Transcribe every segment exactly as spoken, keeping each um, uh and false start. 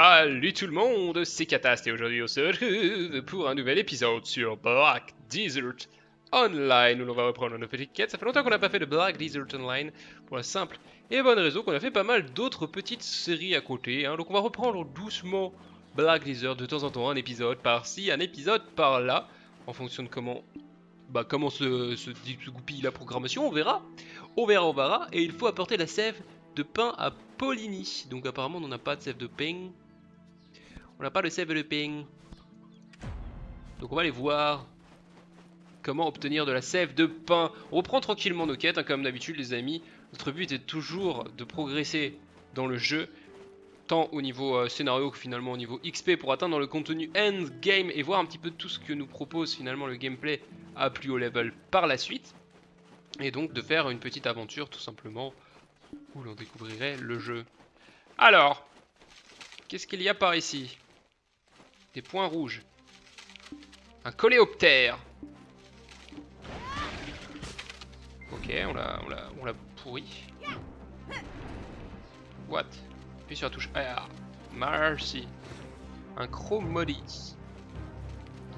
Salut tout le monde, c'est Kataste et aujourd'hui on se retrouve pour un nouvel épisode sur Black Desert Online où l'on va reprendre nos petites quêtes. Ça fait longtemps qu'on n'a pas fait de Black Desert Online pour la simple et bonne raison qu'on a fait pas mal d'autres petites séries à côté, hein. Donc on va reprendre doucement Black Desert de temps en temps, un épisode par-ci, un épisode par-là, en fonction de comment... Bah comment se, se goupille la programmation, on verra, on verra, on verra, et il faut apporter la sève de pain à Poligny, donc apparemment on n'a pas de sève de pain, on n'a pas de sève de pain, donc on va aller voir comment obtenir de la sève de pain. On reprend tranquillement nos quêtes, hein, comme d'habitude les amis, notre but est toujours de progresser dans le jeu, tant au niveau euh, scénario que finalement au niveau X P pour atteindre le contenu endgame et voir un petit peu tout ce que nous propose finalement le gameplay à plus haut level par la suite. Et donc de faire une petite aventure tout simplement où l'on découvrirait le jeu. Alors, qu'est-ce qu'il y a par ici? Des points rouges. Un coléoptère. Ok, on l'a on l'a, on l'a pourri. What? Puis sur la touche R. Merci. Un chromodis.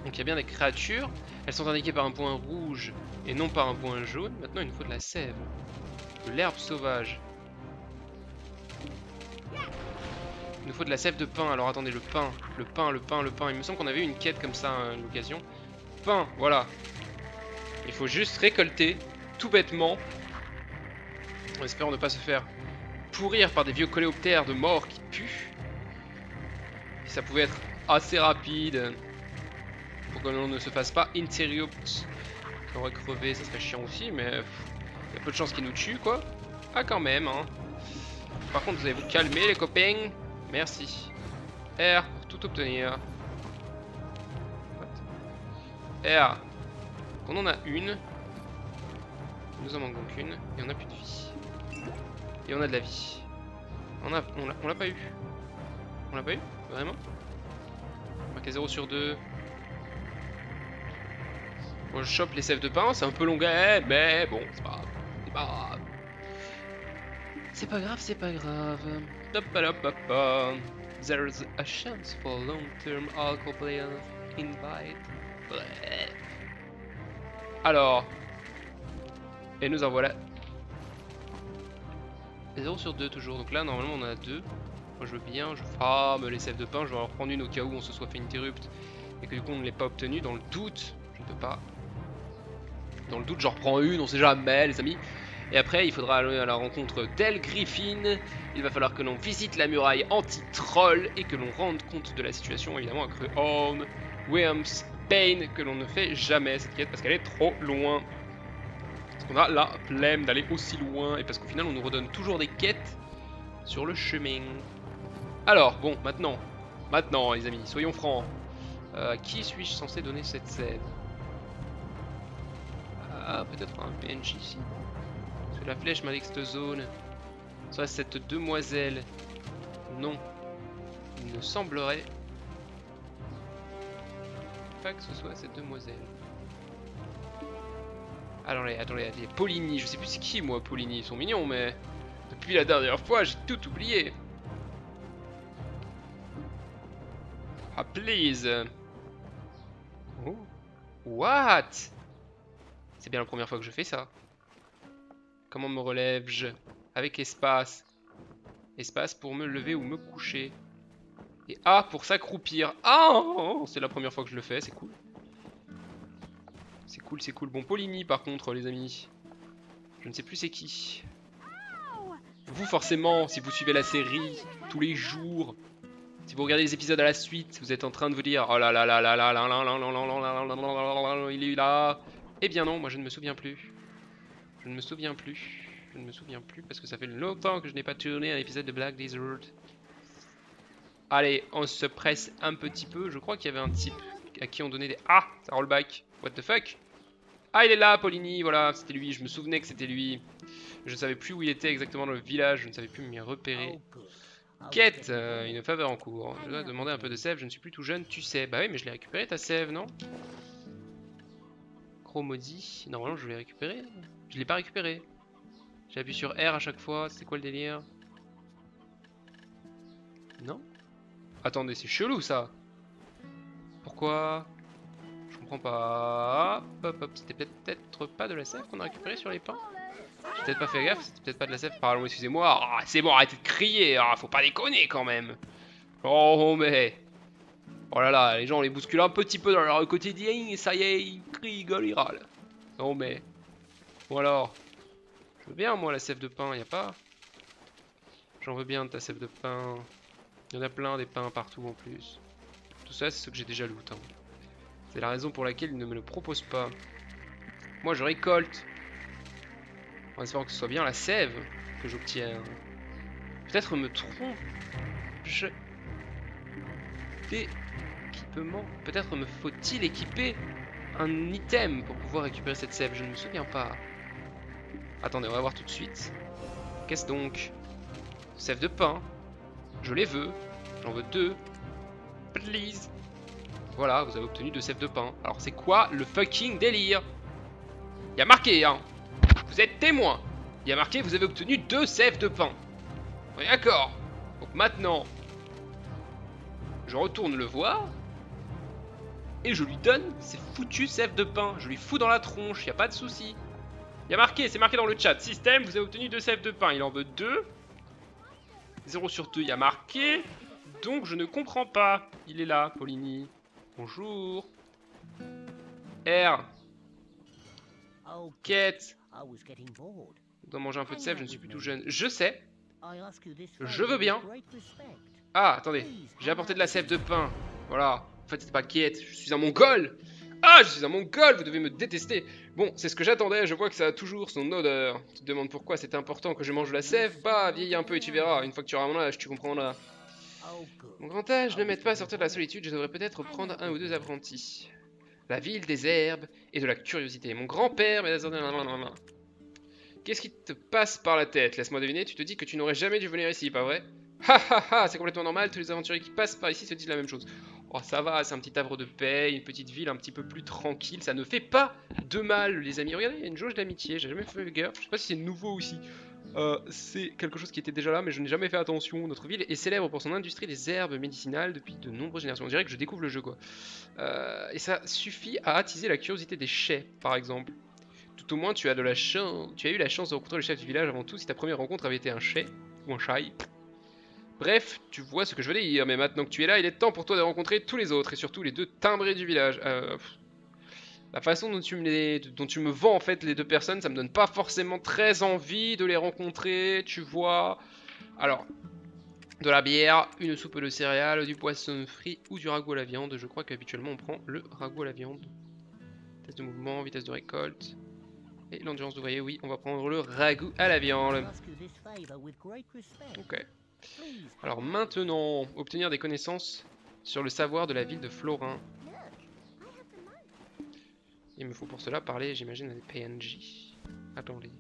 Donc il y a bien des créatures. Elles sont indiquées par un point rouge et non par un point jaune. Maintenant il nous faut de la sève. De l'herbe sauvage. Il nous faut de la sève de pain. Alors attendez, le pain. Le pain, le pain, le pain. Il me semble qu'on avait eu une quête comme ça à une occasion. Pain, voilà. Il faut juste récolter tout bêtement. En espérant ne pas se faire pourrir par des vieux coléoptères de mort qui puent. Et ça pouvait être assez rapide pour que l'on ne se fasse pas interrupt. On aurait crevé, ça serait chiant aussi, mais il y a peu de chances qu'ils nous tuent quoi. Ah quand même hein. Par contre vous allez vous calmer les copains. Merci. R pour tout obtenir. What? R. On en a une. Nous en manquons qu'une. Et on n'a plus de vie. Et on a de la vie. On a, on l'a on l'a pas eu. On l'a pas eu? Vraiment? Marqué zéro sur deux. Bon, je chope les sèves de pain, c'est un peu long à... mais bon, c'est pas grave. C'est pas grave, c'est pas grave. Top, top, top, top. There's a chance for long-term alcohol players invite. Bleh. Alors. Et nous en voilà. zéro sur deux toujours, donc là normalement on a deux. Moi je veux bien, je farme les sèves de pain, je vais en reprendre une au cas où on se soit fait interrupt et que du coup on ne l'ait pas obtenu. Dans le doute, je ne peux pas. Dans le doute, j'en reprends une, on sait jamais les amis. Et après il faudra aller à la rencontre d'El Griffin. Il va falloir que l'on visite la muraille anti-troll et que l'on rende compte de la situation évidemment à Crehorn, Worms, Pain, que l'on ne fait jamais cette quête parce qu'elle est trop loin. On a la flemme d'aller aussi loin et parce qu'au final on nous redonne toujours des quêtes sur le chemin. Alors bon, maintenant, maintenant les amis, soyons francs. Euh, à qui suis-je censé donner cette sève? Ah, peut-être un P N J ici. Parce que la flèche m'indique cette zone. Soit cette demoiselle. Non. Il me semblerait pas que ce soit cette demoiselle. Attendez, attendez, attendez, Paulini, je sais plus c'est qui moi, Paulini, ils sont mignons, mais depuis la dernière fois, j'ai tout oublié. Ah, please. Oh. What? C'est bien la première fois que je fais ça. Comment me relève-je? Avec espace. Espace pour me lever ou me coucher. Et A pour s'accroupir. Ah, oh, c'est la première fois que je le fais, c'est cool. C'est cool, c'est cool. Bon, Paulini, par contre, les amis. Je ne sais plus c'est qui. Vous, forcément, si vous suivez la série tous les jours, si vous regardez les épisodes à la suite, vous êtes en train de vous dire oh là là là là là là là là là là là là, il est là. Eh bien non, moi je ne me souviens plus. Je ne me souviens plus. Je ne me souviens plus parce que ça fait longtemps que je n'ai pas tourné un épisode de Black Desert. Allez, on se presse un petit peu. Je crois qu'il y avait un type à qui on donnait des... Ah, ça roll back. What the fuck? Ah, il est là, Paulini, voilà, c'était lui, je me souvenais que c'était lui. Je ne savais plus où il était exactement dans le village, je ne savais plus m'y repérer. Quête, euh, une faveur en cours. Je dois demander un peu de sève, je ne suis plus tout jeune, tu sais. Bah oui, mais je l'ai récupéré ta sève, non? Chromodie, normalement je l'ai récupéré. Je l'ai pas récupéré. J'appuie sur R à chaque fois, c'est quoi le délire? Non? Attendez, c'est chelou ça. Pourquoi? Je comprends pas. Hop hop, c'était peut-être pas de la sève qu'on a récupéré sur les pins. J'ai peut-être pas fait gaffe, c'était peut-être pas de la sève. Pardon, excusez-moi. Ah, c'est bon, arrêtez de crier. Ah, faut pas déconner quand même. Oh mais. Oh là là, les gens on les bouscule un petit peu dans leur quotidien et ça y est, ils crient, ils gueulent, ils râlent. Non mais. Bon alors. Je veux bien moi la sève de pain, y a pas. J'en veux bien de ta sève de pain. Il y en a plein des pains partout en plus. Tout ça, c'est ce que j'ai déjà loot. Hein. C'est la raison pour laquelle ils ne me le proposent pas. Moi, je récolte. En espérant que ce soit bien la sève que j'obtiens. Peut-être me trompe. Je. D'équipement. Peut-être me faut-il équiper un item pour pouvoir récupérer cette sève. Je ne me souviens pas. Attendez, on va voir tout de suite. Qu'est-ce donc? Sève de pain. Je les veux. J'en veux deux. Please. Voilà, vous avez obtenu deux sèves de pain. Alors c'est quoi le fucking délire? Il y a marqué, hein. Vous êtes témoin. Il y a marqué, vous avez obtenu deux sèves de pain. On est d'accord. Donc maintenant, je retourne le voir. Et je lui donne ces foutues sèves de pain. Je lui fous dans la tronche, il n'y a pas de souci. Il y a marqué, c'est marqué dans le chat. Système, vous avez obtenu deux sèves de pain. Il en veut deux. zéro sur deux, il y a marqué. Donc je ne comprends pas. Il est là, Paulini. Bonjour. R. Quête. Je dois manger un peu de sève, je ne suis plus tout jeune. Je sais. Je veux bien. Ah, attendez. J'ai apporté de la sève de pain. Voilà. En fait, c'est pas quête. Je suis un mongol. Ah, je suis un mongol. Vous devez me détester. Bon, c'est ce que j'attendais. Je vois que ça a toujours son odeur. Tu te demandes pourquoi c'est important que je mange de la sève. Bah, vieillis un peu et tu verras. Une fois que tu auras mon âge, tu comprendras. Mon grand âge ne m'aide pas à sortir de la solitude, je devrais peut-être prendre un ou deux apprentis. La ville, des herbes et de la curiosité. Mon grand-père... Qu'est-ce qui te passe par la tête? Laisse-moi deviner, tu te dis que tu n'aurais jamais dû venir ici, pas vrai? Ha ha ha, c'est complètement normal, tous les aventuriers qui passent par ici se disent la même chose. Oh ça va, c'est un petit havre de paix, une petite ville un petit peu plus tranquille, ça ne fait pas de mal les amis. Regardez, il y a une jauge d'amitié, j'ai jamais fait gaffe, je sais pas si c'est nouveau aussi. Euh, c'est quelque chose qui était déjà là mais je n'ai jamais fait attention. Notre ville est célèbre pour son industrie des herbes médicinales depuis de nombreuses générations. On dirait que je découvre le jeu quoi. Euh, et ça suffit à attiser la curiosité des chefs par exemple. Tout au moins tu as, de la chance, tu as eu la chance de rencontrer le chef du village avant tout si ta première rencontre avait été un chef ou un chai. Bref, tu vois ce que je veux dire mais maintenant que tu es là il est temps pour toi de rencontrer tous les autres et surtout les deux timbrés du village. Euh, La façon dont tu, me les, dont tu me vends en fait les deux personnes, ça me donne pas forcément très envie de les rencontrer, tu vois. Alors, de la bière, une soupe de céréales, du poisson frit ou du ragoût à la viande. Je crois qu'habituellement on prend le ragoût à la viande. Vitesse de mouvement, vitesse de récolte et l'endurance d'ouvrier, oui, on va prendre le ragoût à la viande. Ok. Alors maintenant, obtenir des connaissances sur le savoir de la ville de Florin. Il me faut pour cela parler, j'imagine, à des P N J. Attendez.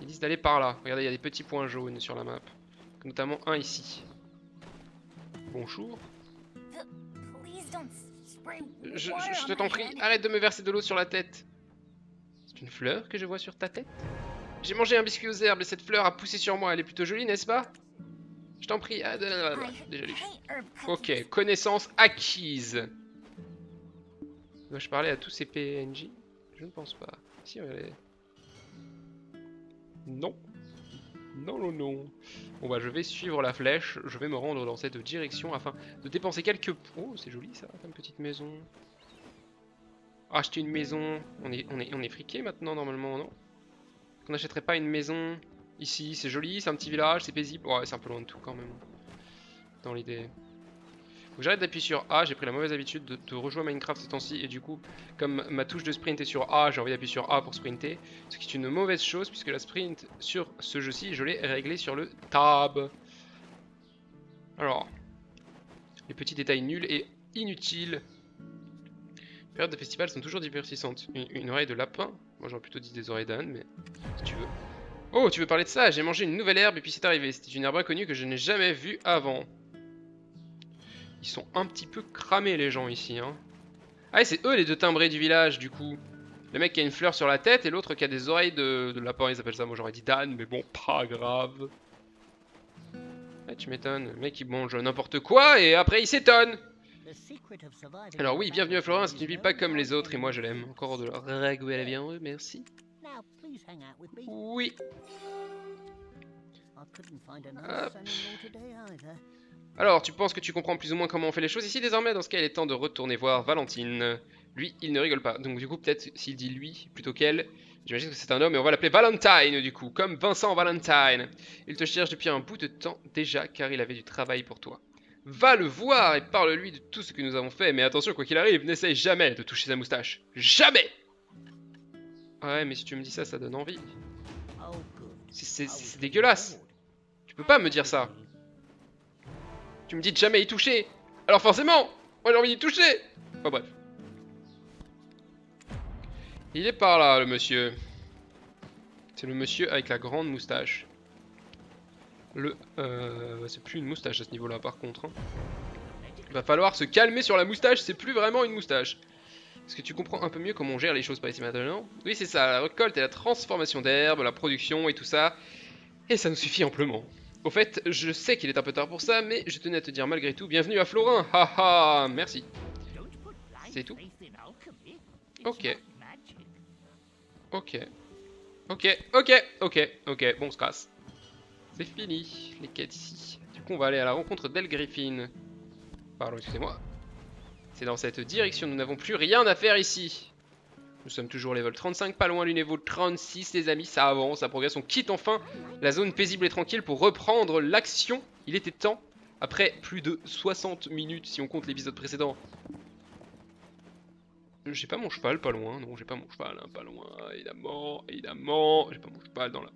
Ils disent d'aller par là. Regardez, il y a des petits points jaunes sur la map. Notamment un ici. Bonjour. Je, je, je t'en prie, arrête de me verser de l'eau sur la tête. C'est une fleur que je vois sur ta tête? J'ai mangé un biscuit aux herbes et cette fleur a poussé sur moi. Elle est plutôt jolie, n'est-ce pas? Je t'en prie. Ah, déjà lu. Ok, connaissance acquise. Dois-je parler à tous ces P N J? Je ne pense pas. Si, regardez. Non. Non, non, non. Bon, bah, je vais suivre la flèche. Je vais me rendre dans cette direction afin de dépenser quelques... Oh, c'est joli, ça, comme petite maison. Acheter une maison. On est, on est, on est friqué maintenant, normalement, non? On n'achèterait pas une maison ici. C'est joli, c'est un petit village, c'est paisible. Ouais, c'est un peu loin de tout, quand même. Dans l'idée... Faut que j'arrête d'appuyer sur A, j'ai pris la mauvaise habitude de, de rejouer Minecraft ces temps-ci et du coup, comme ma touche de sprint est sur A, j'ai envie d'appuyer sur A pour sprinter. Ce qui est une mauvaise chose puisque la sprint sur ce jeu-ci, je l'ai réglé sur le tab. Alors, les petits détails nuls et inutiles. Les périodes de festival sont toujours divertissantes. Une, une oreille de lapin, moi j'aurais plutôt dit des oreilles d'âne, mais si tu veux. Oh, tu veux parler de ça? J'ai mangé une nouvelle herbe et puis c'est arrivé. C'était une herbe inconnue que je n'ai jamais vue avant. Ils sont un petit peu cramés les gens ici hein. Ah et c'est eux les deux timbrés du village du coup. Le mec qui a une fleur sur la tête et l'autre qui a des oreilles de, de lapin. Ils appellent ça, moi j'aurais dit Dan mais bon pas grave. Ah, tu m'étonnes, le mec il mange n'importe quoi et après il s'étonne. Alors oui, bienvenue à Florin, c'est une ville pas comme les autres et moi je l'aime. Encore de la ragoût à la viande, merci. Oui. Hop. Alors, tu penses que tu comprends plus ou moins comment on fait les choses ici désormais? Dans ce cas, il est temps de retourner voir Valentine. Lui, il ne rigole pas. Donc du coup, peut-être s'il dit lui plutôt qu'elle, j'imagine que c'est un homme et on va l'appeler Valentine du coup, comme Vincent Valentine. Il te cherche depuis un bout de temps déjà car il avait du travail pour toi. Va le voir et parle-lui de tout ce que nous avons fait. Mais attention, quoi qu'il arrive, n'essaye jamais de toucher sa moustache. Jamais! Ouais, mais si tu me dis ça, ça donne envie. C'est dégueulasse. Tu peux pas me dire ça. Tu me dis de jamais y toucher. Alors forcément, moi j'ai envie d'y toucher. Enfin bref. Il est par là, le monsieur. C'est le monsieur avec la grande moustache. Le... Euh, c'est plus une moustache à ce niveau-là, par contre. Hein. Il va falloir se calmer sur la moustache, c'est plus vraiment une moustache. Est-ce que tu comprends un peu mieux comment on gère les choses par ici maintenant? Oui, c'est ça, la récolte et la transformation d'herbes, la production et tout ça. Et ça nous suffit amplement. Au fait, je sais qu'il est un peu tard pour ça, mais je tenais à te dire malgré tout, bienvenue à Florin. Haha, merci. C'est tout? Ok. Ok, ok, ok, ok, ok, bon on se casse. C'est fini, les quêtes ici. Du coup on va aller à la rencontre d'El Griffin. Pardon, excusez-moi. C'est dans cette direction, nous n'avons plus rien à faire ici. Nous sommes toujours level trente-cinq, pas loin du niveau trente-six les amis, ça avance, ça progresse. On quitte enfin la zone paisible et tranquille pour reprendre l'action. Il était temps, après plus de soixante minutes si on compte l'épisode précédent. J'ai pas mon cheval pas loin, non j'ai pas mon cheval hein, pas loin, évidemment, évidemment, j'ai pas mon cheval dans le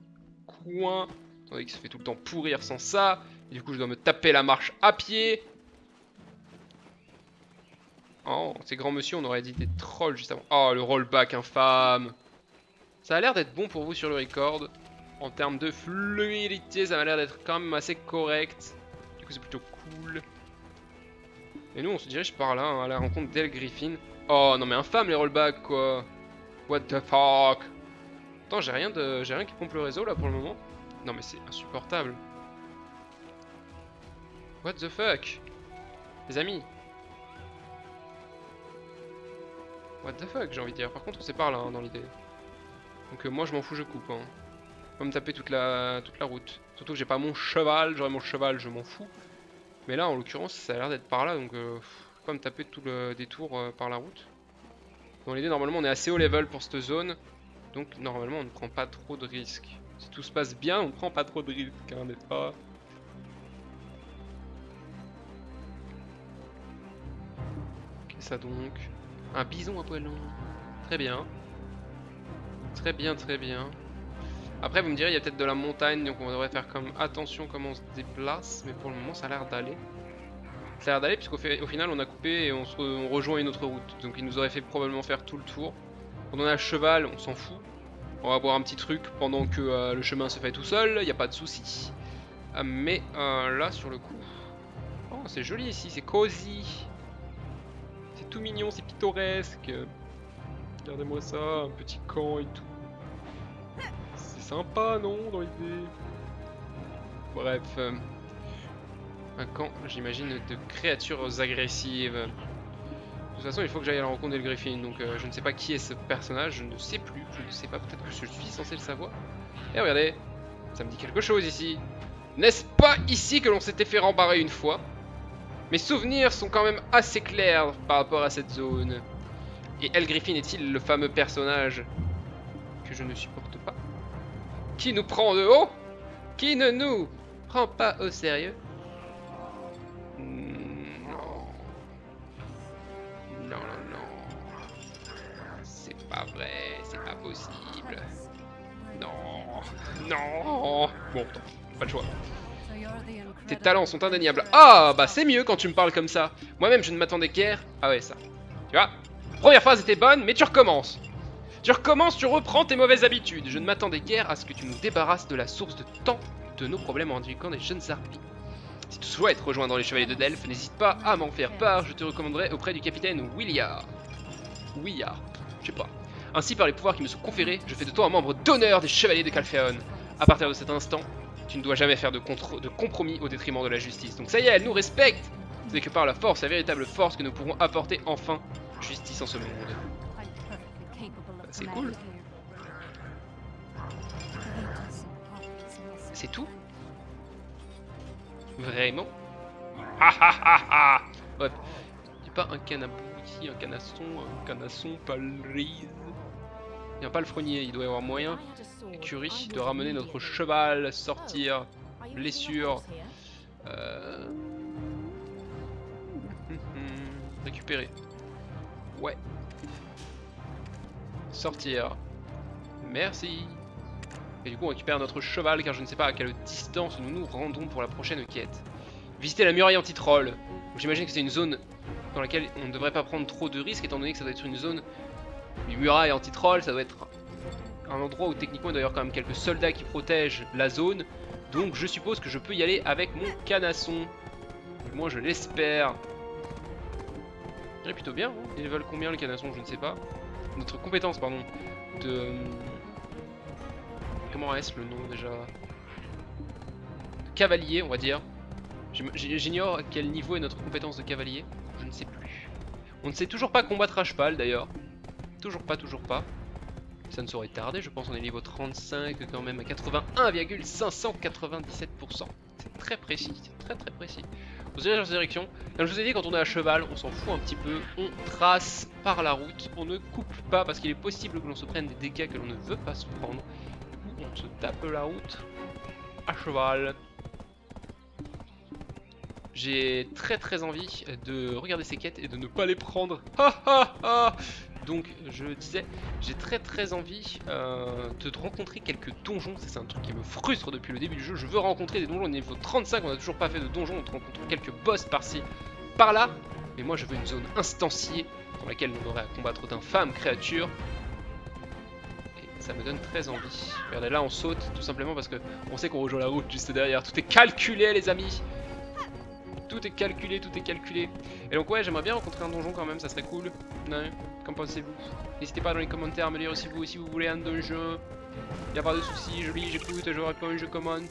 coin, attendez que ça fait tout le temps pourrir sans ça, et du coup je dois me taper la marche à pied. Oh, ces grands monsieur on aurait dit des trolls juste avant, oh le rollback infâme. Ça a l'air d'être bon pour vous sur le record, en termes de fluidité ça m'a l'air d'être quand même assez correct, du coup c'est plutôt cool. Et nous on se dirige par là, hein, à la rencontre d'El Griffin. Oh non mais infâme les rollbacks quoi. What the fuck. Attends, j'ai rien de j'ai rien qui pompe le réseau là pour le moment. Non mais c'est insupportable. What the fuck. Les amis. What the fuck j'ai envie de dire. Par contre c'est par là hein, dans l'idée. Donc euh, moi je m'en fous je coupe hein. On va me taper toute la toute la route. Surtout que j'ai pas mon cheval, j'aurais mon cheval je m'en fous. Mais là en l'occurrence ça a l'air d'être par là donc... Euh... me taper tout le détour euh, par la route. Dans l'idée normalement on est assez haut level pour cette zone donc normalement on ne prend pas trop de risques. Si tout se passe bien on ne prend pas trop de risques hein, n'est-ce pas? Qu'est-ce ça donc? Un bison à poilon. Très bien. Très bien très bien. Après vous me direz il y a peut-être de la montagne donc on devrait faire comme attention comment on se déplace mais pour le moment ça a l'air d'aller. Ça a l'air d'aller puisqu'au final on a coupé et on, se re, on rejoint une autre route. Donc il nous aurait fait probablement faire tout le tour. Quand on a le cheval, on s'en fout. On va boire un petit truc pendant que euh, le chemin se fait tout seul, il n'y a pas de souci. Euh, mais euh, là sur le coup... Oh c'est joli ici, c'est cosy. C'est tout mignon, c'est pittoresque. Regardez-moi ça, un petit camp et tout. C'est sympa non dans l'idée. Bref... Euh... Un camp, j'imagine, de créatures agressives. De toute façon, il faut que j'aille à la rencontre d'El Griffin. Donc, euh, je ne sais pas qui est ce personnage. Je ne sais plus. Je ne sais pas. Peut-être que je suis censé le savoir. Et regardez. Ça me dit quelque chose ici. N'est-ce pas ici que l'on s'était fait rembarrer une fois? Mes souvenirs sont quand même assez clairs par rapport à cette zone. Et El Griffin est-il le fameux personnage que je ne supporte pas? Qui nous prend de haut? Qui ne nous prend pas au sérieux? Non, non, non. C'est pas vrai, c'est pas possible. Non, non. Bon, pas le choix. Tes talents sont indéniables. Ah, bah c'est mieux quand tu me parles comme ça. Moi-même, je ne m'attendais guère. Ah ouais, ça. Tu vois, première phrase était bonne, mais tu recommences. Tu recommences, tu reprends tes mauvaises habitudes. Je ne m'attendais guère à ce que tu nous débarrasses de la source de tant de nos problèmes en indiquant des jeunes harpies. Si tu souhaites rejoindre les Chevaliers de Delphes, n'hésite pas à m'en faire part, je te recommanderai auprès du capitaine Williard. Williard, je sais pas. Ainsi, par les pouvoirs qui me sont conférés, je fais de toi un membre d'honneur des Chevaliers de Calpheon. A partir de cet instant, Tu ne dois jamais faire de, contre de compromis au détriment de la justice. Donc ça y est, elle nous respecte. C'est que par la force, la véritable force, que nous pourrons apporter enfin justice en ce monde. C'est cool. C'est tout? Vraiment? Ha ha ha ha. Bref. Y'a pas un canapou ici, un canasson, un canasson, pas le riz. Y'a pas le frenier, il doit y avoir moyen. Écurie, de ramener notre cheval, sortir, blessure. Euh... Récupérer. Ouais. Sortir. Merci. Et du coup on récupère notre cheval car je ne sais pas à quelle distance nous nous rendons pour la prochaine quête. Visiter la muraille anti-troll. J'imagine que c'est une zone dans laquelle on ne devrait pas prendre trop de risques étant donné que ça doit être une zone... Une muraille anti-troll, ça doit être un endroit où techniquement il doit y avoir quand même quelques soldats qui protègent la zone. Donc je suppose que je peux y aller avec mon canasson. Du moins je l'espère. Il est plutôt bien, hein. Ils veulent combien le canasson, je ne sais pas. Notre compétence, pardon, de... Comment est-ce le nom déjà? De cavalier, on va dire. J'ignore quel niveau est notre compétence de cavalier. Je ne sais plus. On ne sait toujours pas combattre à cheval d'ailleurs. Toujours pas, toujours pas. Ça ne saurait tarder, je pense. On est niveau trente-cinq quand même à quatre-vingt-un virgule cinq cent quatre-vingt-dix-sept pour cent. C'est très précis, c'est très très précis. Vous allez dans cette direction. Comme je vous ai dit, quand on est à cheval, on s'en fout un petit peu. On trace par la route. On ne coupe pas parce qu'il est possible que l'on se prenne des dégâts que l'on ne veut pas se prendre. Du coup, on se tape la route à cheval. J'ai très très envie de regarder ces quêtes et de ne pas les prendre. Ha ha ha. Donc je disais, j'ai très très envie euh, de rencontrer quelques donjons. C'est un truc qui me frustre depuis le début du jeu. Je veux rencontrer des donjons au niveau trente-cinq, on n'a toujours pas fait de donjons. On rencontre quelques boss par-ci, par-là. Mais moi je veux une zone instanciée dans laquelle on aurait à combattre d'infâmes créatures. Et ça me donne très envie. Regardez là on saute tout simplement parce que on sait qu'on rejoint la route juste derrière. Tout est calculé les amis. Tout est calculé, tout est calculé. Et donc ouais, j'aimerais bien rencontrer un donjon quand même, ça serait cool. Ouais, qu'en pensez-vous? N'hésitez pas dans les commentaires à me dire si vous aussi vous voulez un donjon. Y'a pas de soucis, je lis, j'écoute, je réponds, je commente.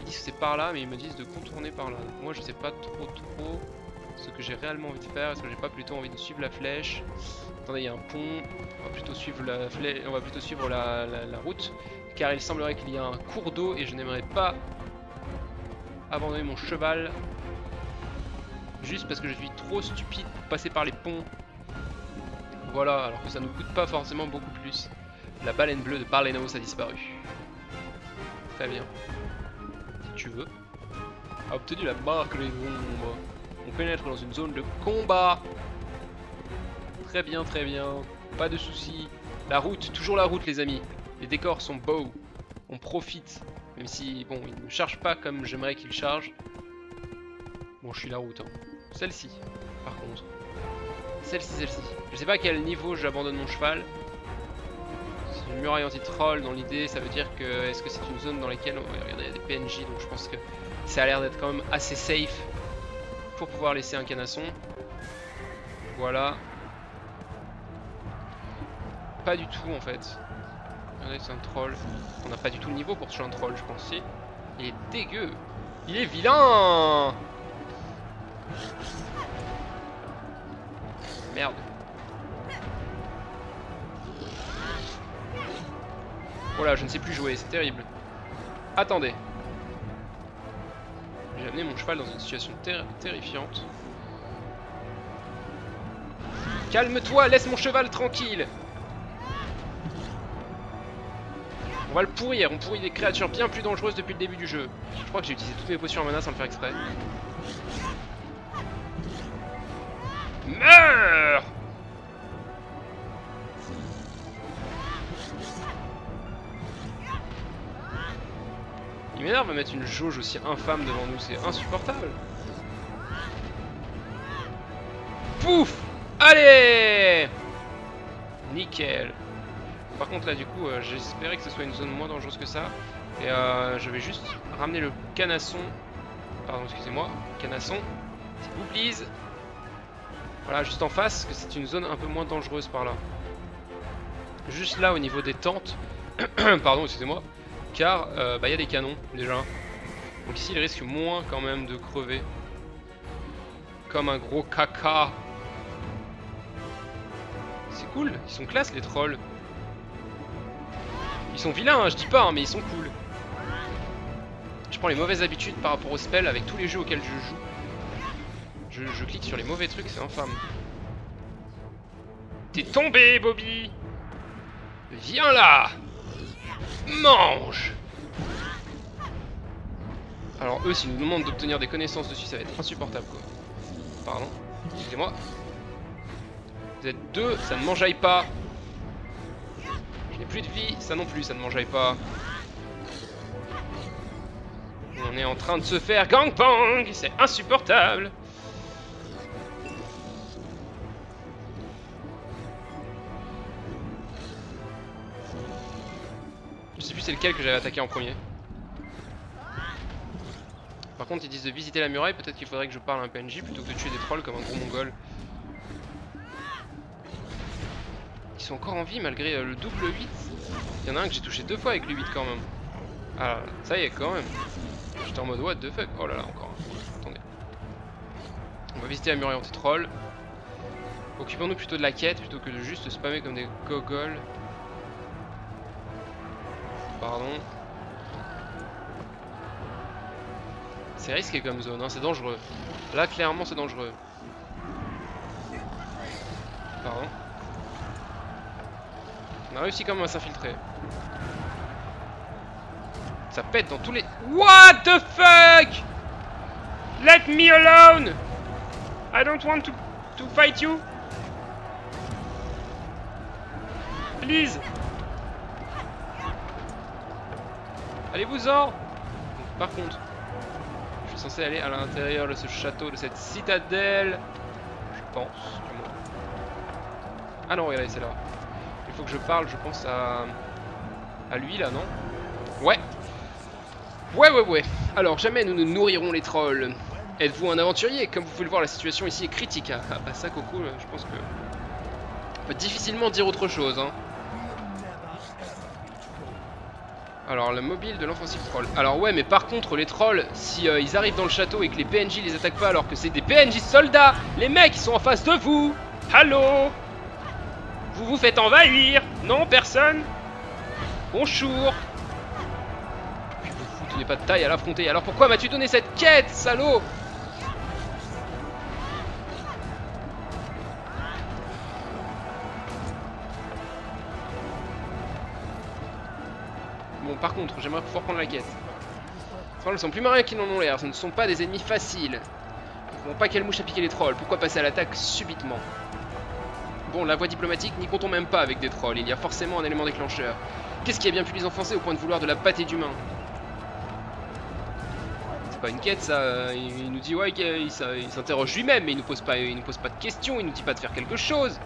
Ils disent que c'est par là, mais ils me disent de contourner par là. Donc moi je sais pas trop trop ce que j'ai réellement envie de faire. Est-ce que j'ai pas plutôt envie de suivre la flèche? Attendez, il y a un pont. On va plutôt suivre la flèche. On va plutôt suivre la, la, la route. Car il semblerait qu'il y a un cours d'eau et je n'aimerais pas abandonner mon cheval juste parce que je suis trop stupide pour passer par les ponts. Voilà, alors que ça nous coûte pas forcément beaucoup plus. La baleine bleue de Barlenos a disparu. Très bien. Si tu veux. A obtenu la marque des ombres. On pénètre dans une zone de combat. Très bien, très bien. Pas de soucis. La route, toujours la route les amis. Les décors sont beaux. On profite. Même si, bon, il ne charge pas comme j'aimerais qu'il charge. Bon, je suis la route. Hein. Celle-ci, par contre. Celle-ci, celle-ci. Je sais pas à quel niveau j'abandonne mon cheval. C'est une muraille anti-troll dans l'idée. Ça veut dire que... Est-ce que c'est une zone dans laquelle... On... Regardez, il y a des P N J. Donc je pense que ça a l'air d'être quand même assez safe. Pour pouvoir laisser un canasson. Voilà. Pas du tout, en fait. Regardez, c'est un troll. On n'a pas du tout le niveau pour tuer un troll, je pense. Il est dégueu. Il est vilain. Merde. Oh là, je ne sais plus jouer, c'est terrible. Attendez. J'ai amené mon cheval dans une situation ter terrifiante. Calme-toi, laisse mon cheval tranquille. On va le pourrir, on pourrit des créatures bien plus dangereuses depuis le début du jeu. Je crois que j'ai utilisé toutes mes potions en mana sans le faire exprès. Meurs! Il m'énerve à mettre une jauge aussi infâme devant nous, c'est insupportable. Pouf! Allez! Nickel. Par contre là du coup euh, j'espérais que ce soit une zone moins dangereuse que ça. Et euh, je vais juste ramener le canasson. Pardon, excusez-moi. Canasson, s'il vous plaît. Voilà, juste en face, que c'est une zone un peu moins dangereuse par là. Juste là au niveau des tentes. Pardon, excusez-moi. car il euh, bah, y a des canons déjà. Donc ici il risque moins quand même de crever. Comme un gros caca. C'est cool, ils sont classe les trolls. Ils sont vilains, hein, je dis pas, hein, mais ils sont cool. Je prends les mauvaises habitudes par rapport aux spells avec tous les jeux auxquels je joue. Je, je clique sur les mauvais trucs, c'est infâme. T'es tombé, Bobby! Viens là! Mange! Alors, eux, s'ils nous demandent d'obtenir des connaissances dessus, ça va être insupportable, quoi. Pardon, excusez-moi. Vous êtes deux, ça ne m'enjaille pas. Je n'ai plus de vie, ça non plus, ça ne m'enjaille pas. On est en train de se faire gangbang, c'est insupportable. Je sais plus c'est lequel que j'avais attaqué en premier. Par contre ils disent de visiter la muraille, peut-être qu'il faudrait que je parle à un P N J plutôt que de tuer des trolls comme un gros mongol. Ils sont encore en vie malgré le double huit. Il y en a un que j'ai touché deux fois avec le huit quand même. Ah ça y est quand même. J'étais en mode what the fuck. Oh là là encore un. Attendez. On va visiter la muraille anti-troll. Occupons-nous plutôt de la quête plutôt que de juste spammer comme des gogoles. Pardon. C'est risqué comme zone, hein, c'est dangereux. Là clairement c'est dangereux. Pardon. On a réussi quand même à s'infiltrer. Ça pète dans tous les... What the fuck? Let me alone! I don't want to, to fight you. Please. Allez-vous-en. Par contre, je suis censé aller à l'intérieur de ce château, de cette citadelle. Je pense, du moins. Ah non, regardez, c'est là. Il faut que je parle, je pense à... à lui, là, non? Ouais. Ouais ouais ouais, alors jamais nous ne nourrirons les trolls. Êtes-vous un aventurier? Comme vous pouvez le voir, la situation ici est critique. Ah bah ça Coco, je pense que... on peut difficilement dire autre chose hein. Alors la mobile de l'offensive troll. Alors ouais mais par contre les trolls, si euh, ils arrivent dans le château et que les P N J les attaquent pas alors que c'est des P N J soldats, les mecs ils sont en face de vous. Allô? Vous vous faites envahir? Non personne? Bonjour. N'est pas de taille à l'affronter. Alors pourquoi m'as-tu donné cette quête, salaud? Bon, par contre, j'aimerais pouvoir prendre la quête. Les trolls sont plus marins qu'ils n'en ont l'air. Ce ne sont pas des ennemis faciles. Ils ne comprennent pas quelle mouche a piqué les trolls. Pourquoi passer à l'attaque subitement? Bon, la voie diplomatique, n'y comptons même pas avec des trolls. Il y a forcément un élément déclencheur. Qu'est-ce qui a bien pu les enfoncer au point de vouloir de la pâtée d'humain? Pas une quête ça, il nous dit ouais il s'interroge lui-même mais il nous pose pas il nous pose pas de questions, il nous dit pas de faire quelque chose.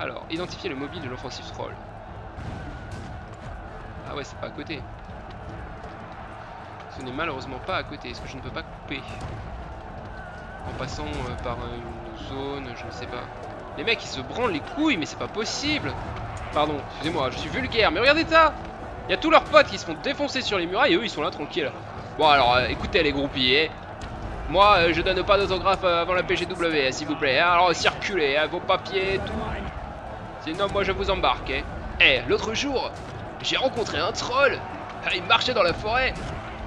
Alors, identifier le mobile de l'offensive troll. Ah ouais c'est pas à côté. Ce n'est malheureusement pas à côté, est-ce que je ne peux pas couper? En passant euh, par une zone, je ne sais pas. Les mecs ils se branlent les couilles mais c'est pas possible. Pardon, excusez-moi, je suis vulgaire, mais regardez ça. Il y a tous leurs potes qui se font défoncer sur les murailles et eux ils sont là tranquilles. Bon alors euh, écoutez les groupies, eh. Moi euh, je donne pas d'autographe euh, avant la P G W eh, s'il vous plaît, hein. Alors circulez, hein, vos papiers et tout. Sinon moi je vous embarque. Eh, eh l'autre jour, j'ai rencontré un troll, ah, il marchait dans la forêt,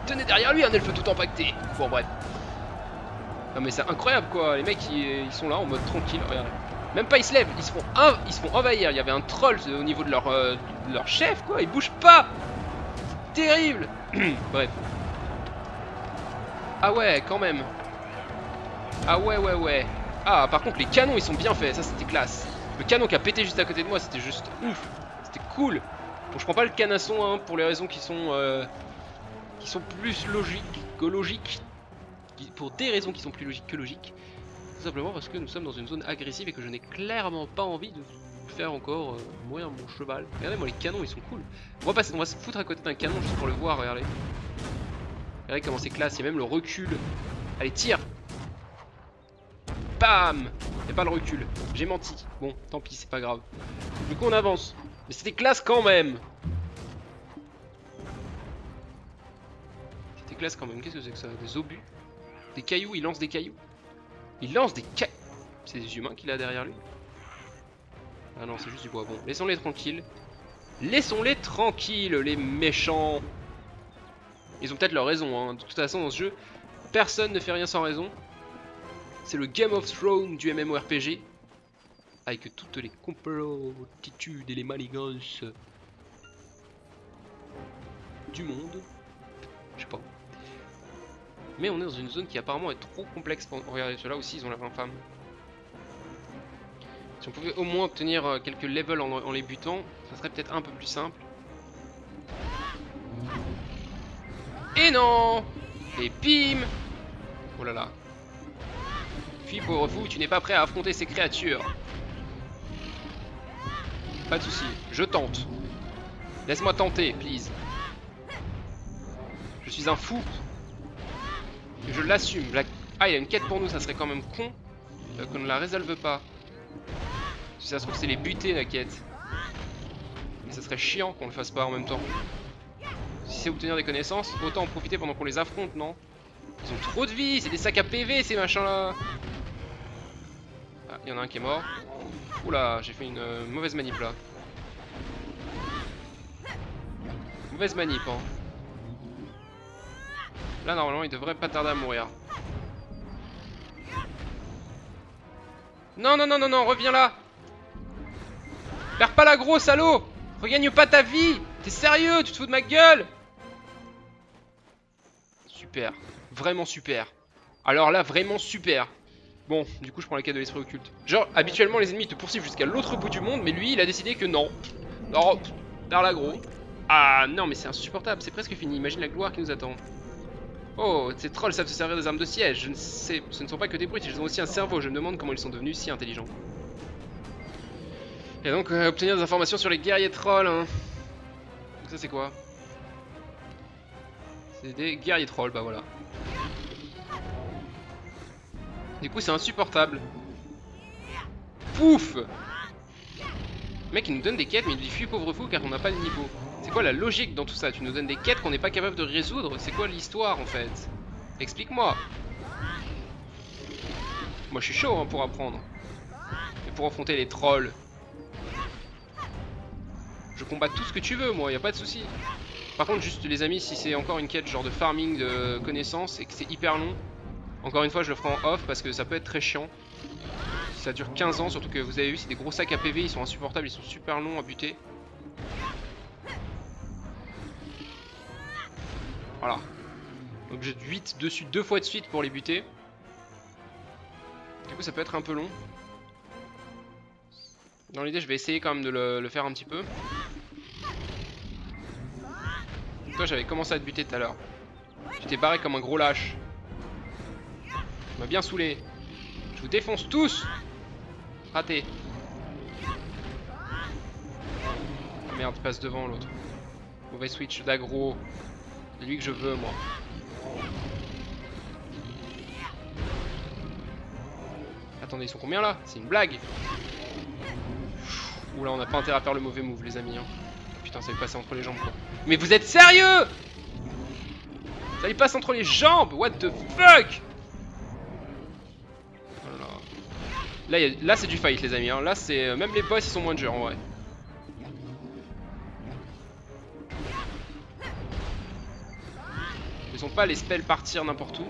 tenez derrière lui un elfe tout empaqueté. Bon bref. Non mais c'est incroyable quoi, les mecs ils, ils sont là en mode tranquille, regardez. Même pas ils se lèvent, ils se font, inv ils se font envahir, il y avait un troll au niveau de leur, euh, de leur chef quoi, ils bougent pas. Terrible. Bref. Ah ouais, quand même. Ah ouais, ouais, ouais. Ah, par contre, les canons, ils sont bien faits. Ça, c'était classe. Le canon qui a pété juste à côté de moi, c'était juste ouf. C'était cool. Bon, je prends pas le canasson, hein, pour les raisons qui sont... Euh, qui sont plus logiques que logiques. Pour des raisons qui sont plus logiques que logiques. Tout simplement parce que nous sommes dans une zone agressive et que je n'ai clairement pas envie de faire encore euh, mourir mon cheval. Regardez-moi, les canons, ils sont cool. On va, passer, on va se foutre à côté d'un canon juste pour le voir, regardez. Regardez comment c'est classe, il y a même le recul. Allez, tire. Bam. Il n'y a pas le recul, j'ai menti. Bon, tant pis, c'est pas grave. Du coup, on avance. Mais c'était classe quand même. classe quand même. Qu'est-ce que c'est que ça? Des obus? Des cailloux? Il lance des cailloux? Il lance des cailloux? C'est des humains qu'il a derrière lui? Ah non, c'est juste du bois. Bon, laissons-les tranquilles. Laissons-les tranquilles, les méchants. Ils ont peut-être leur raison, hein. De toute façon, dans ce jeu, personne ne fait rien sans raison. C'est le Game of Thrones du MMORPG. Avec toutes les complotitudes et les manigances du monde. Je sais pas. Mais on est dans une zone qui apparemment est trop complexe pour... Oh, regardez, ceux-là aussi, ils ont la main femme. Si on pouvait au moins obtenir quelques levels en, en les butant, ça serait peut-être un peu plus simple. Et non! Et bim! Oh là là. Puis pauvre fou, tu n'es pas prêt à affronter ces créatures. Pas de souci, je tente. Laisse-moi tenter, please. Je suis un fou. Et je l'assume. La... Ah, il y a une quête pour nous, ça serait quand même con euh, qu'on ne la résolve pas. Si ça se trouve, c'est les buter, la quête. Mais ça serait chiant qu'on le fasse pas en même temps. Si c'est obtenir des connaissances, autant en profiter pendant qu'on les affronte, non? Ils ont trop de vie, c'est des sacs à P V ces machins-là. Ah, il y en a un qui est mort. Oula, j'ai fait une euh, mauvaise manip là. Mauvaise manip, hein. Là, normalement, il devrait pas tarder à mourir. Non, non, non, non, non, reviens là. Perds pas la grosse, salaud. Regagne pas ta vie. T'es sérieux, tu te fous de ma gueule. Super. Vraiment super. Alors là, vraiment super. Bon, du coup, je prends la quête de l'esprit occulte. Genre, habituellement, les ennemis te poursuivent jusqu'à l'autre bout du monde, mais lui, il a décidé que non. Non, par l'agro. Ah non, mais c'est insupportable, c'est presque fini. Imagine la gloire qui nous attend. Oh, ces trolls savent se servir des armes de siège. Je ne sais, ce ne sont pas que des brutes, ils ont aussi un cerveau. Je me demande comment ils sont devenus si intelligents. Et donc, euh, obtenir des informations sur les guerriers trolls. Hein. Donc, ça, c'est quoi? C'est des guerriers trolls, bah voilà. Du coup, c'est insupportable. Pouf! Le mec, il nous donne des quêtes, mais il dit fuis pauvre fou car on n'a pas le niveau. C'est quoi la logique dans tout ça? Tu nous donnes des quêtes qu'on n'est pas capable de résoudre? C'est quoi l'histoire en fait? Explique-moi. Moi, je suis chaud hein, pour apprendre. Et pour affronter les trolls. Je combats tout ce que tu veux, moi, y a pas de souci. Par contre, juste les amis, si c'est encore une quête genre de farming de connaissances et que c'est hyper long. Encore une fois, je le ferai en off parce que ça peut être très chiant. Ça dure quinze ans, surtout que vous avez vu, c'est des gros sacs à P V, ils sont insupportables, ils sont super longs à buter. Voilà. Objet de huit dessus deux fois de suite pour les buter. Du coup, ça peut être un peu long. Dans l'idée, je vais essayer quand même de le, le faire un petit peu. Toi, j'avais commencé à te buter tout à l'heure. Tu t'es barré comme un gros lâche. M'a bien saoulé. Je vous défonce tous. Raté. Oh merde, il passe devant l'autre. Mauvais switch d'aggro. C'est lui que je veux, moi. Attendez, ils sont combien là? C'est une blague. Oula, on n'a pas intérêt à faire le mauvais move, les amis. Hein. Putain, ça lui passe entre les jambes, quoi. Mais vous êtes sérieux? Ça lui passe entre les jambes. What the fuck? Là, a... là c'est du fight les amis, hein. Là c'est... Même les boss ils sont moins de jeu en vrai. Ils sont pas les spells partir n'importe où.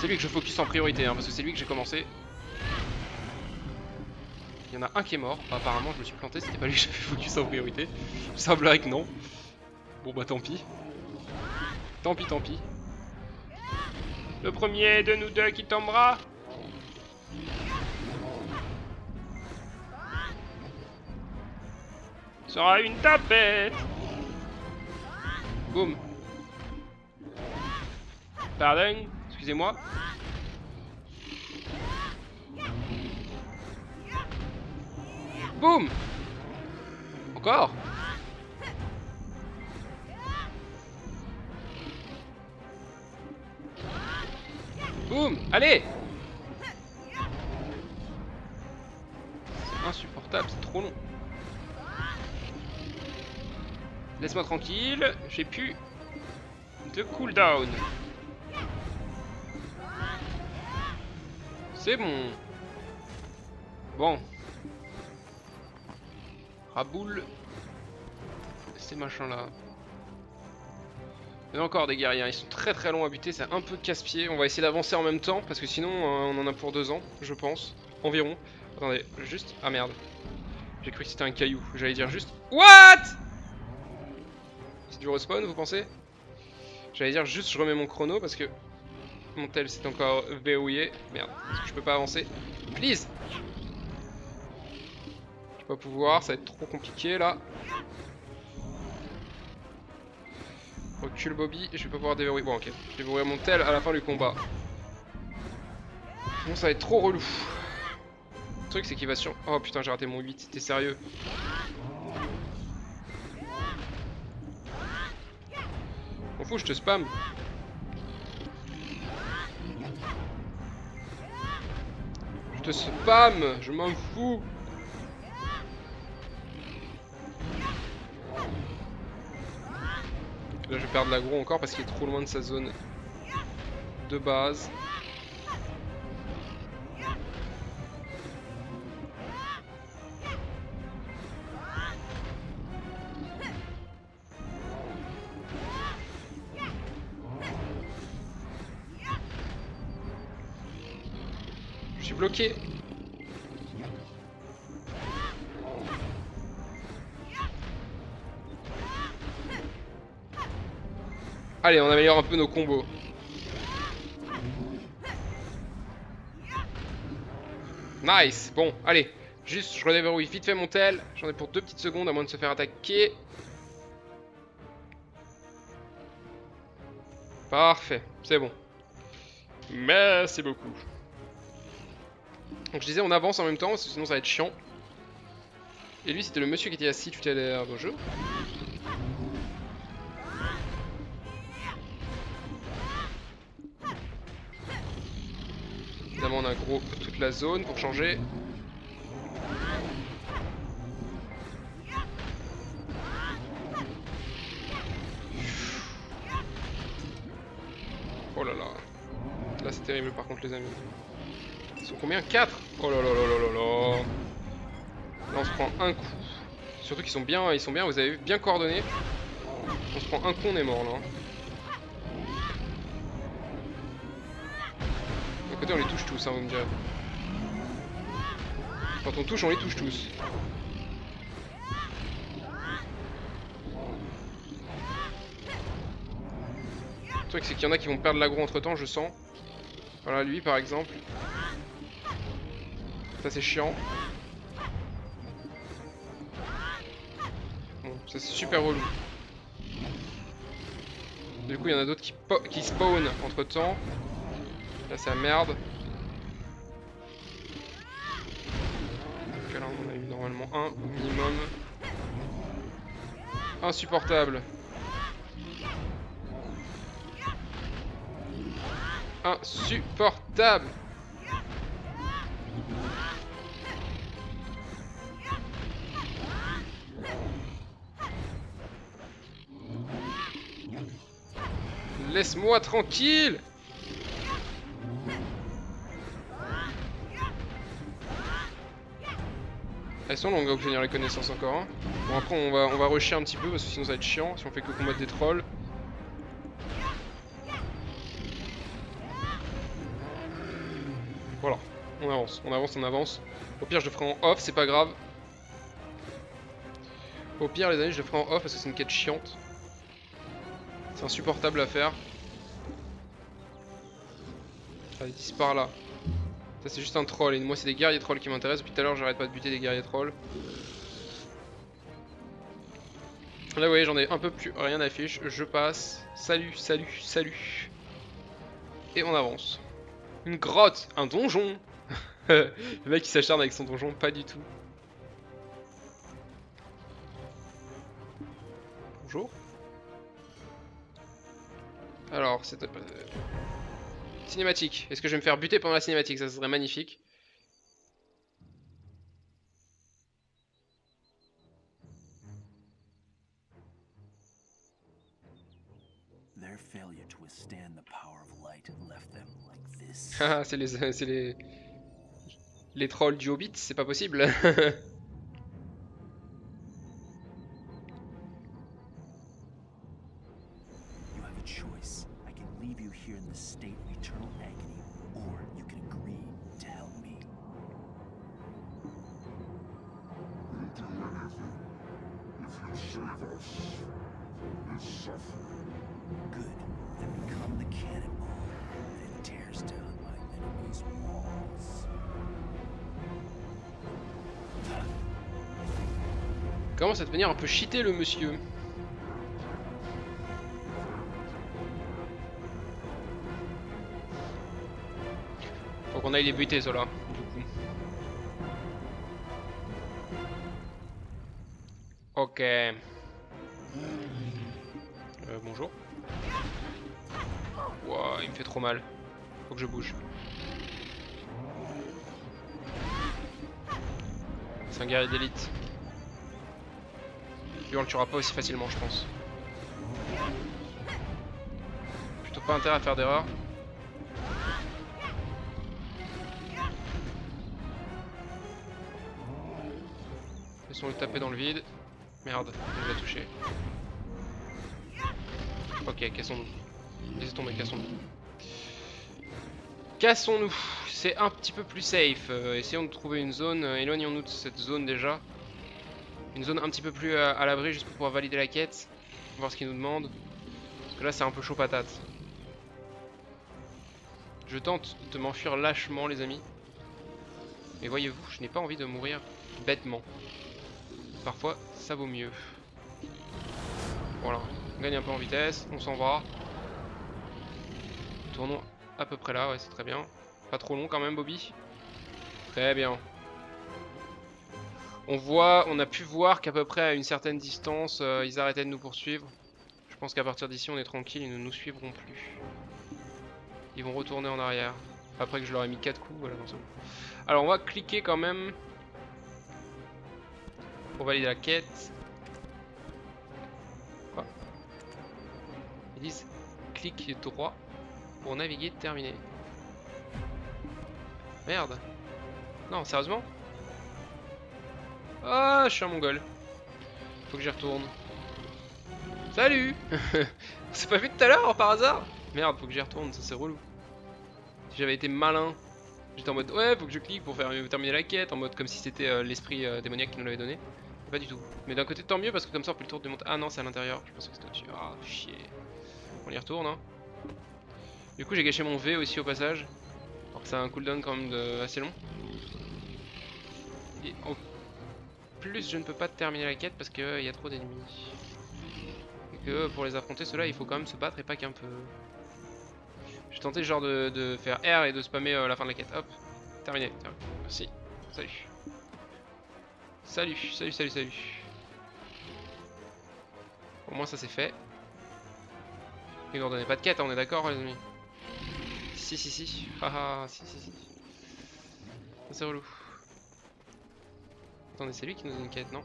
C'est lui que je focus en priorité hein, parce que c'est lui que j'ai commencé. Il y en a un qui est mort, apparemment je me suis planté, c'était pas lui que j'avais focus en priorité. Il semblerait que non. Bon bah tant pis. Tant pis, tant pis. Le premier de nous deux qui tombera. Sera une tapette. Boum. Pardon, excusez-moi. Boum. Encore. Boum, allez. C'est insupportable, c'est trop long. Laisse-moi tranquille, j'ai plus de cooldown. C'est bon. Bon. Raboule. Ces machins-là. Il y en a encore des guerriers. Ils sont très très longs à buter. C'est un peu casse-pied. On va essayer d'avancer en même temps. Parce que sinon, on en a pour deux ans, je pense. Environ. Attendez, juste. Ah merde. J'ai cru que c'était un caillou. J'allais dire juste. What? C'est du respawn, vous pensez? J'allais dire juste, je remets mon chrono parce que mon tel s'est encore verrouillé. Merde, parce que je peux pas avancer. Please! Je vais pas pouvoir, ça va être trop compliqué là. Recule Bobby, je vais pas pouvoir déverrouiller. Bon, ok, je vais déverrouiller mon tel à la fin du combat. Bon, ça va être trop relou. Le truc c'est qu'il va sur... Oh putain, j'ai raté mon huit, t'es sérieux? M'en fous, je te spam. Je te spam, je m'en fous. Là je vais perdre l'aggro encore parce qu'il est trop loin de sa zone de base. Bloqué. Allez, on améliore un peu nos combos. Nice. Bon, allez. Juste, je redéverrouille vite fait mon tel. J'en ai pour deux petites secondes à moins de se faire attaquer. Parfait. C'est bon. Merci beaucoup. Donc je disais on avance en même temps, sinon ça va être chiant. Et lui c'était le monsieur qui était assis, tu t'es derrière le jeu. Évidemment on a gros toute la zone pour changer. Oh là là. Là c'est terrible par contre les amis. Combien? Quatre? Oh là là là là là. Là on se prend un coup. Surtout qu'ils sont bien, ils sont bien, vous avez vu, bien coordonnés. On se prend un coup, on est mort là. D'un côté on les touche tous, hein, vous me direz. Quand on touche, on les touche tous. Le truc c'est qu'il y en a qui vont perdre l'aggro entre temps, je sens. Voilà lui par exemple. Ça c'est chiant. Bon, ça c'est super relou. Du coup il y en a d'autres qui, qui spawn entre temps. Là c'est la merde. Donc là on en a eu normalement un au minimum. Insupportable. Insupportable. Laisse-moi tranquille. Elles sont longues à obtenir les connaissances encore. Hein. Bon après on va on va rusher un petit peu parce que sinon ça va être chiant si on fait que combattre des trolls. Voilà, on avance, on avance, on avance. Au pire je le ferai en off, c'est pas grave. Au pire les amis je le ferai en off parce que c'est une quête chiante. C'est insupportable à faire. Allez, disparaît là. Ça c'est juste un troll. Et moi c'est des guerriers trolls qui m'intéressent. Depuis tout à l'heure j'arrête pas de buter des guerriers trolls. Là vous voyez j'en ai un peu plus rien à fiche. Je passe. Salut, salut, salut. Et on avance. Une grotte, un donjon. Le mec qui s'acharne avec son donjon, pas du tout. Bonjour. Alors, c'est... Euh, cinématique. Est-ce que je vais me faire buter pendant la cinématique? Ça serait magnifique. They're failing. Ah, c'est les, c'est les, les trolls du Hobbit, c'est pas possible. Commence à devenir un peu cheaté le monsieur. Faut qu'on aille les buter ceux-là, du coup. Ok. Euh, bonjour. Wouah, il me fait trop mal. Faut que je bouge. C'est un guerrier d'élite. Lui on le tuera pas aussi facilement je pense. Plutôt pas intérêt à faire d'erreur. Laissons le taper dans le vide. Merde, il l'a touché. Ok, cassons-nous. Laissez tomber, cassons-nous. Cassons-nous. C'est un petit peu plus safe. Euh, essayons de trouver une zone. Euh, Éloignons-nous de cette zone déjà. Une zone un petit peu plus à, à l'abri juste pour pouvoir valider la quête. Voir ce qu'il nous demande. Parce que là c'est un peu chaud patate. Je tente de m'enfuir lâchement les amis. Mais voyez-vous, je n'ai pas envie de mourir bêtement. Parfois ça vaut mieux. Voilà, on gagne un peu en vitesse, on s'en va. Tournons à peu près là, ouais c'est très bien. Pas trop long quand même Bobby. Très bien. On voit, on a pu voir qu'à peu près à une certaine distance, euh, ils arrêtaient de nous poursuivre. Je pense qu'à partir d'ici, on est tranquille, ils ne nous suivront plus. Ils vont retourner en arrière. Après que je leur ai mis quatre coups, voilà, c'est bon. Alors on va cliquer quand même pour valider la quête. Quoi ? Ils disent clic droit pour naviguer, terminé. Merde. Non, sérieusement ? Ah, oh, je suis un mongol. Faut que j'y retourne. Salut. On s'est pas vu tout à l'heure par hasard. Merde, faut que j'y retourne, ça c'est relou. Si j'avais été malin, j'étais en mode ouais, faut que je clique pour faire terminer la quête, en mode comme si c'était euh, l'esprit euh, démoniaque qui nous l'avait donné. Pas du tout. Mais d'un côté tant mieux parce que comme ça on peut le tour du monde. Ah non, c'est à l'intérieur. Je pensais que c'était au-dessus. Ah oh, chier. On y retourne. Hein. Du coup, j'ai gâché mon V aussi au passage. Alors que ça a un cooldown quand même de... assez long. Et on... plus je ne peux pas terminer la quête parce qu'il euh, y a trop d'ennemis. Et que euh, pour les affronter ceux-là il faut quand même se battre et pas qu'un peu. J'ai tenté genre de, de faire R et de spammer euh, la fin de la quête. Hop, terminé. Merci. Salut. Salut, salut, salut, salut. Au moins ça c'est fait. Et ne leur donnez pas de quête, hein, on est d'accord les amis. Si si si. Haha, si si si. C'est relou. Attendez, c'est lui qui nous donne une quête, non?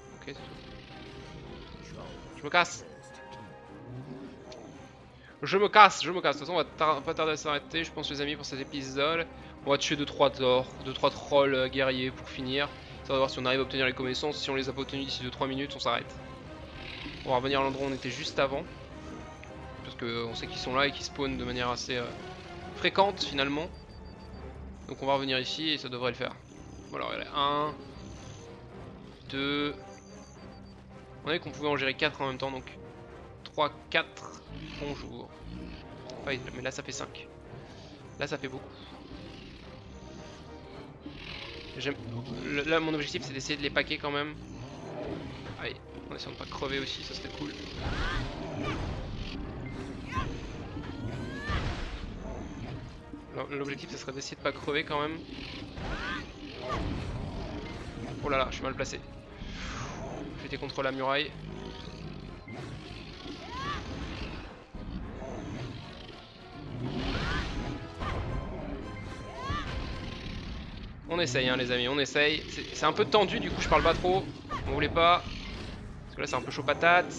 Ok, c'est tout. Je me casse. Je me casse, je me casse. De toute façon, on va tar pas tarder à s'arrêter, je pense, les amis, pour cet épisode. On va tuer deux trois trolls guerriers pour finir. Ça va voir si on arrive à obtenir les connaissances. Si on les a pas obtenues d'ici deux trois minutes, on s'arrête. On va revenir à l'endroit où on était juste avant. Parce qu'on sait qu'ils sont là et qu'ils spawnent de manière assez... Euh... fréquente finalement, donc on va revenir ici et ça devrait le faire. Voilà, un, deux, on a vu qu'on pouvait en gérer quatre en même temps, donc trois, quatre, bonjour. Enfin, mais là ça fait cinq, là ça fait beaucoup. Là mon objectif c'est d'essayer de les paquer quand même. Allez, en essayant de pas crever aussi, ça c'était cool. L'objectif, ce serait d'essayer de pas crever quand même. Oh là là, je suis mal placé. J'étais contre la muraille. On essaye, hein, les amis, on essaye. C'est un peu tendu, du coup, je parle pas trop. On voulait pas. là c'est un peu chaud patate.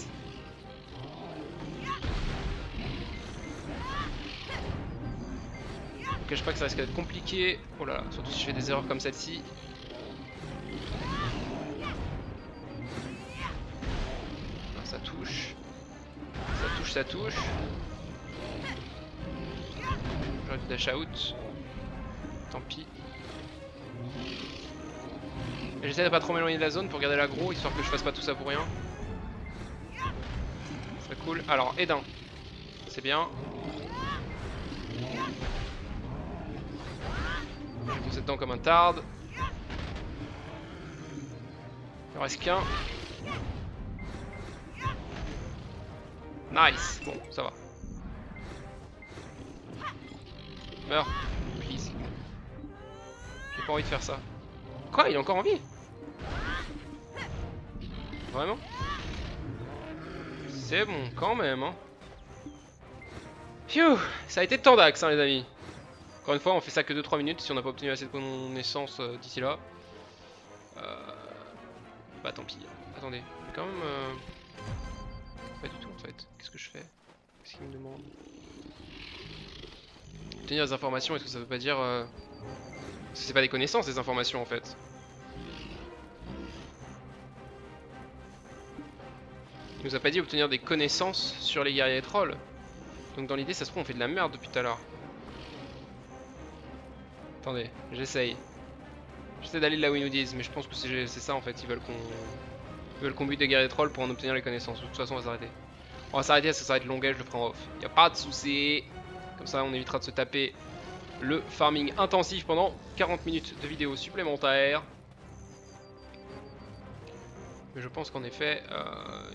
Je ne cache pas que ça risque d'être compliqué. Oh là là, surtout si je fais des erreurs comme celle-ci. Ça touche. Ça touche, ça touche. J'aurais dû dash out. Tant pis. J'essaie de pas trop m'éloigner de la zone pour garder l'aggro, histoire que je fasse pas tout ça pour rien. C'est cool. Alors, Edin. C'est bien. Je vais pousser dedans comme un tard. Il en reste qu'un. Nice. Bon, ça va. Meurs. Please. J'ai pas envie de faire ça. Quoi? Il est encore en vie? Vraiment? C'est bon quand même hein. Phew. Ça a été tant d'axe hein les amis. Encore une fois on fait ça que deux trois minutes. Si on n'a pas obtenu assez de connaissances euh, d'ici là euh... bah tant pis. Attendez, quand même euh... pas du tout en fait. Qu'est-ce que je fais? Qu'est-ce qu'il me demande? Obtenir des informations, est-ce que ça veut pas dire euh... c'est pas des connaissances des informations en fait. Il nous a pas dit obtenir des connaissances sur les guerriers trolls. Donc dans l'idée ça se trouve on fait de la merde depuis tout à l'heure. Attendez, j'essaye. J'essaie d'aller de là où ils nous disent, mais je pense que c'est ça en fait, ils veulent qu'on ils veulent qu'on bute des guerriers trolls pour en obtenir les connaissances. De toute façon on va s'arrêter. On va s'arrêter parce que ça va être longuet, je le ferai en off. Y'a pas de soucis. Comme ça on évitera de se taper le farming intensif pendant quarante minutes de vidéo supplémentaire. Mais je pense qu'en effet, euh,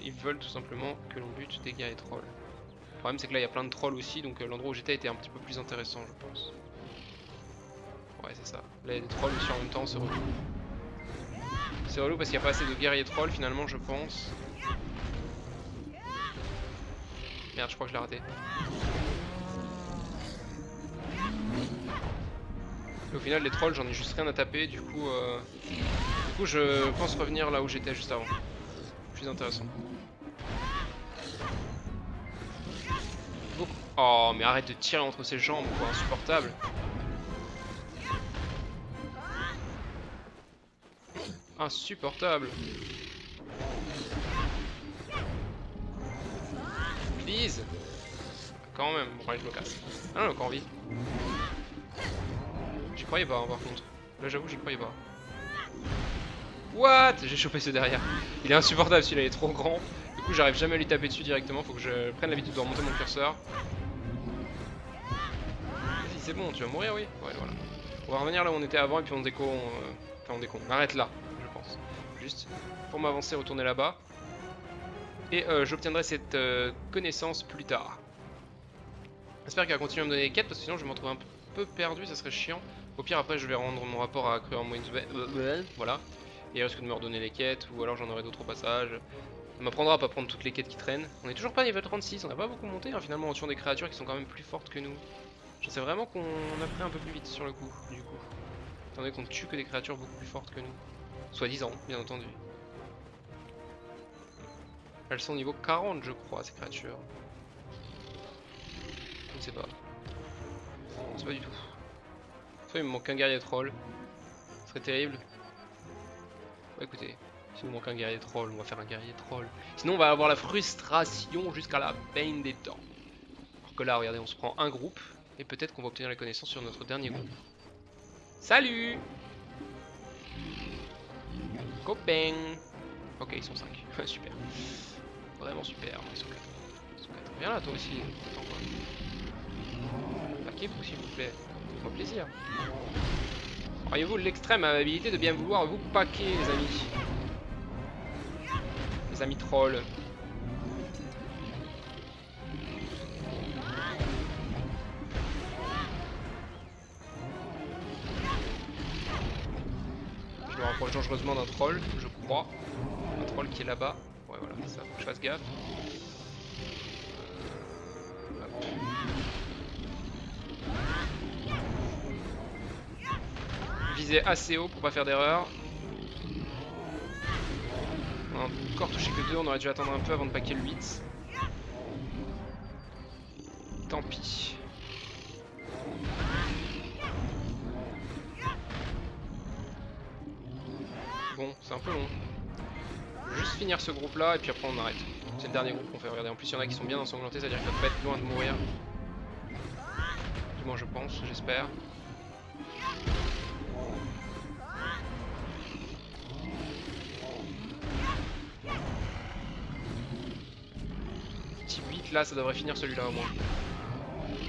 ils veulent tout simplement que l'on bute des guerriers trolls. Le problème c'est que là il y a plein de trolls aussi, donc euh, l'endroit où j'étais était un petit peu plus intéressant je pense. Ouais c'est ça, là il y a des trolls aussi en même temps, c'est relou. C'est relou parce qu'il n'y a pas assez de guerriers trolls finalement je pense. Merde je crois que je l'ai raté. Et au final les trolls j'en ai juste rien à taper du coup euh... du coup je pense revenir là où j'étais juste avant. Plus intéressant. Beaucoup... Oh mais arrête de tirer entre ses jambes quoi, insupportable. Insupportable. Please. Quand même, bon allez je me casse. Ah non il a encore envie. J'y croyais pas hein, par contre, là j'avoue j'y croyais pas. What? J'ai chopé ce derrière. Il est insupportable celui-là, il est trop grand. Du coup j'arrive jamais à lui taper dessus directement, faut que je prenne l'habitude de remonter mon curseur. Vas-y c'est bon, tu vas mourir oui. Ouais voilà. On va revenir là où on était avant et puis on déco... On, euh... Enfin on déco, on arrête là, je pense. Juste pour m'avancer, retourner là-bas. Et euh, j'obtiendrai cette euh, connaissance plus tard. J'espère qu'elle va continuer à me donner des quêtes parce que sinon je vais m'en trouver un peu perdu, ça serait chiant. Au pire après je vais rendre mon rapport à Cruer en moyenne. Voilà. Et il risque de me redonner les quêtes ou alors j'en aurai d'autres au passage. On m'apprendra à pas prendre toutes les quêtes qui traînent. On est toujours pas à niveau trente-six, on n'a pas beaucoup monté hein, finalement en tuant des créatures qui sont quand même plus fortes que nous. Je sais vraiment qu'on apprend un peu plus vite sur le coup du coup. Étant donné qu'on tue que des créatures beaucoup plus fortes que nous. Soi-disant bien entendu. Elles sont niveau quarante je crois ces créatures. Je ne sais pas. Je ne sais pas du tout. Soit il me manque un guerrier troll, ce serait terrible. Bah écoutez, s'il me manque un guerrier troll, on va faire un guerrier troll. Sinon on va avoir la frustration jusqu'à la peine des temps. Alors que là, regardez, on se prend un groupe, et peut-être qu'on va obtenir les connaissances sur notre dernier groupe. Salut copain. Ok, ils sont cinq. Super. Vraiment super, ils sont quatre. Ils sont quatre. Viens là toi aussi. Attends quoi. Marquez-vous s'il vous plaît. Faites-moi plaisir. Auriez-vous l'extrême amabilité de bien vouloir vous paquer les amis. Les amis trolls. Je me rapproche dangereusement d'un troll, je crois. Un troll qui est là-bas. Ouais voilà, ça, faut que je fasse gaffe. Hop. Viser assez haut pour pas faire d'erreur. encore touché que deux, on aurait dû attendre un peu avant de paquer le huit. Tant pis. Bon, c'est un peu long. Juste finir ce groupe là et puis après on arrête. C'est le dernier groupe qu'on fait, regarder. En plus il y en a qui sont bien ensanglantés, c'est-à-dire qu'ils doivent pas être loin de mourir. Du moins je pense, j'espère. Petit huit là, ça devrait finir celui-là au moins.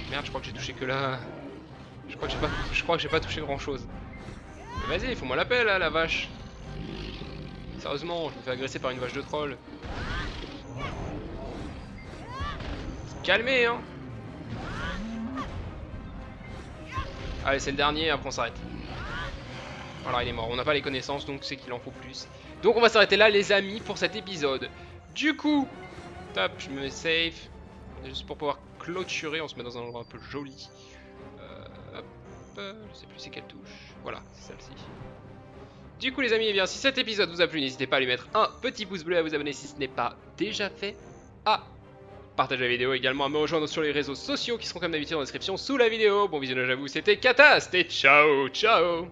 Merde, je crois que j'ai touché que là. Je crois que j'ai pas, je crois que j'ai pas touché grand-chose. Mais vas-y, faut-moi la paix là, la vache. Sérieusement, je me fais agresser par une vache de troll. Calmez, hein. Allez, c'est le dernier, après on s'arrête. Voilà, il est mort. On n'a pas les connaissances, donc c'est qu'il en faut plus. Donc on va s'arrêter là, les amis, pour cet épisode. Du coup, top, je me mets safe. Juste pour pouvoir clôturer, on se met dans un endroit un peu joli. Euh, hop, euh, je sais plus c'est quelle touche. Voilà, c'est celle-ci. Du coup les amis, eh bien, si cet épisode vous a plu, n'hésitez pas à lui mettre un petit pouce bleu, à vous abonner si ce n'est pas déjà fait, à partager la vidéo, également à me rejoindre sur les réseaux sociaux qui seront comme d'habitude en description sous la vidéo. Bon visionnage à vous, c'était Kataste et ciao ciao.